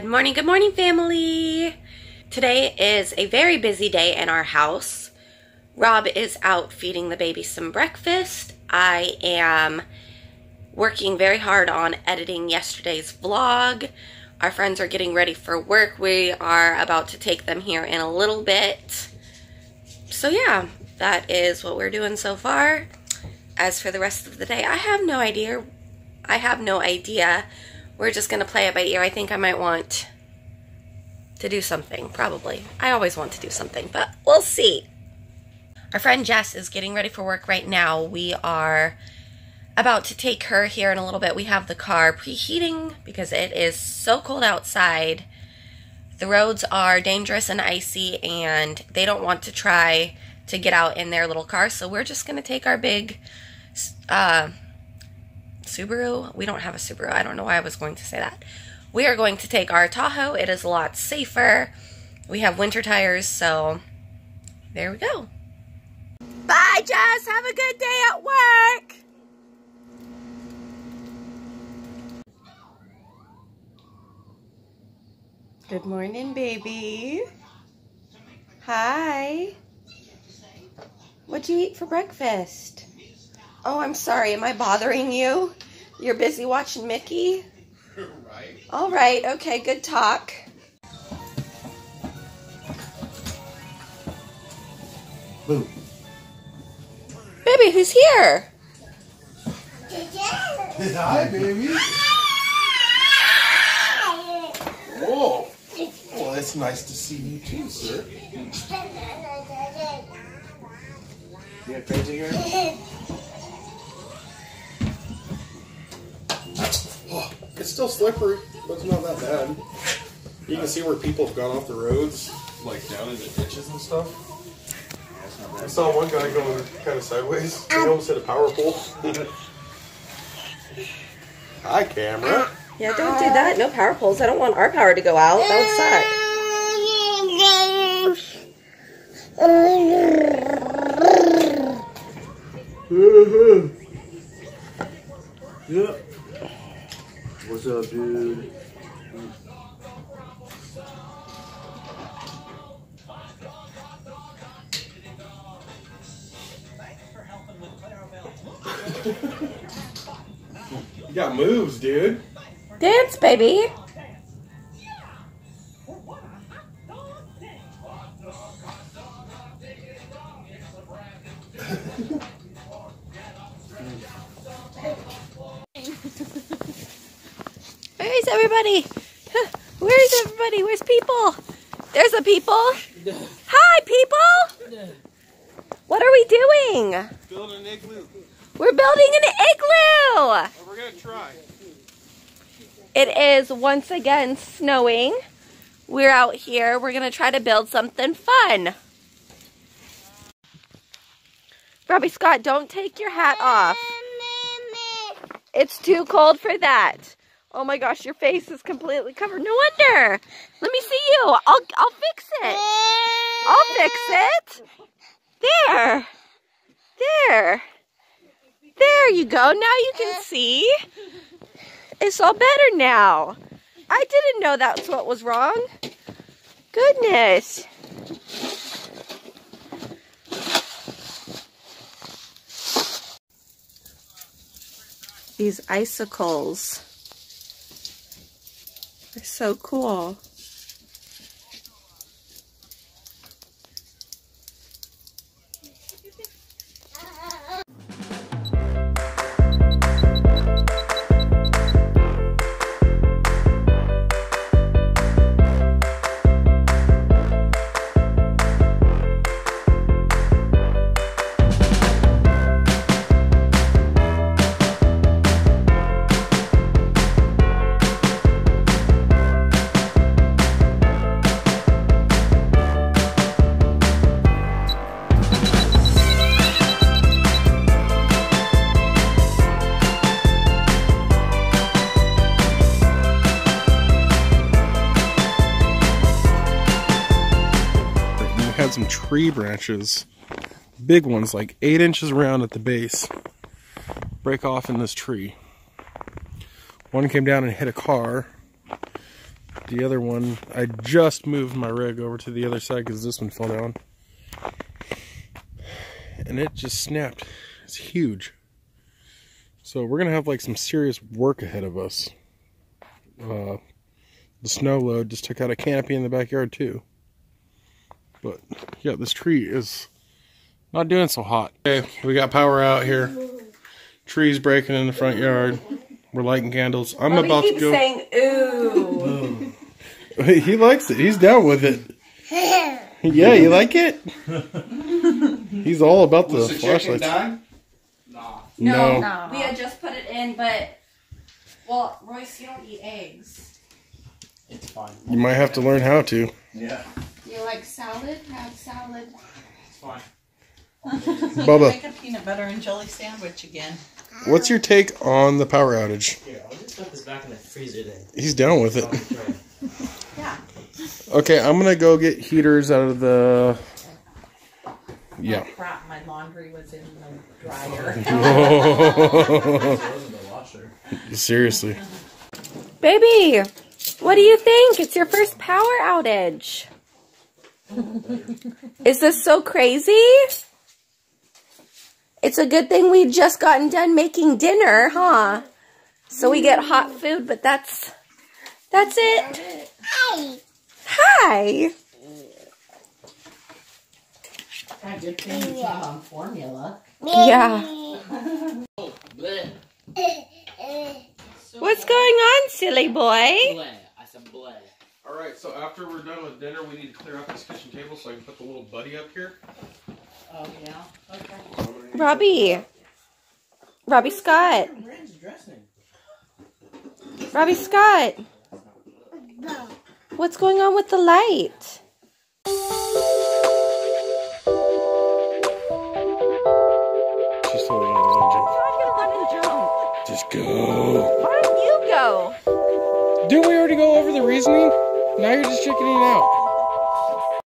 Good morning family. Today is a very busy day in our house. Rob is out feeding the baby some breakfast. I am working very hard on editing yesterday's vlog. Our friends are getting ready for work. We are about to take them here in a little bit. So yeah, that is what we're doing so far. As for the rest of the day, I have no idea. We're just going to play it by ear. I think I might want to do something, probably. I always want to do something, but we'll see. Our friend Jess is getting ready for work right now. We are about to take her here in a little bit. We have the car preheating because it is so cold outside. The roads are dangerous and icy, and they don't want to try to get out in their little car, so we're just going to take our big Subaru. We don't have a Subaru. I don't know why I was going to say that. We are going to take our Tahoe. It is a lot safer. We have winter tires, so there we go. Bye, Jess. Have a good day at work. Good morning, baby. Hi. What'd you eat for breakfast? Oh, I'm sorry. Am I bothering you? You're busy watching Mickey? Right. All right. Okay, good talk. Boo. Baby, who's here? Hi, baby. Whoa. Well, it's nice to see you too, sir. You have crazy hair? It's still slippery, but it's not that bad. You can see where people have gone off the roads, like down in the ditches and stuff. I saw one guy going kind of sideways. He almost hit a power pole. Hi, camera. Yeah, don't do that. No power poles. I don't want our power to go out. That would suck. Yeah. What's up, dude? You got moves, dude. Dance, baby. Everybody, where's everybody? Where's people? There's the people. Hi, people. What are we doing? Building an igloo. We're building an igloo. Well, we're gonna try. It is once again snowing. We're out here. We're gonna try to build something fun. Robbie Scott, don't take your hat off. It's too cold for that. Oh my gosh, your face is completely covered. No wonder. Let me see you. I'll fix it. I'll fix it. There. There. There you go. Now you can see. It's all better now. I didn't know that's what was wrong. Goodness. These icicles. They're so cool. Some tree branches, big ones like 8 inches around at the base, break off in this tree. One came down and hit a car, the other one, I just moved my rig over to the other side because this one fell down. And it just snapped. It's huge. So we're going to have like some serious work ahead of us. The snow load just took out a canopy in the backyard too. But yeah, this tree is not doing so hot. Okay, we got power out here. Trees breaking in the front yard. We're lighting candles. I'm about to go. Saying, ooh. Oh. He likes it. He's down with it. Yeah, you like it? He's all about the flashlights. No. We had just put it in, but well, Royce, you don't eat eggs. It's fine. You might have to learn how to. Yeah. You like salad? Have salad. It's fine. Bubba, make a peanut butter and jelly sandwich again. What's your take on the power outage? Here, I'll just put this back in the freezer then. He's down with it. Yeah. Okay, I'm gonna go get heaters out of the. Yeah. I brought my laundry was in the dryer. Seriously. Baby, what do you think? It's your first power outage. Is this so crazy? It's a good thing we've just gotten done making dinner, huh? So we get hot food, but that's it. Hi. Hi. Good thing you have on formula. Yeah. What's going on, silly boy? I said bleh. All right, so after we're done with dinner, we need to clear out this kitchen table so I can put the little buddy up here. Oh, yeah? Okay. Robbie Scott. Robbie Scott. What's going on with the light? Just go. Why don't you go? Didn't we already go over the reasoning? Now you're just chickening out.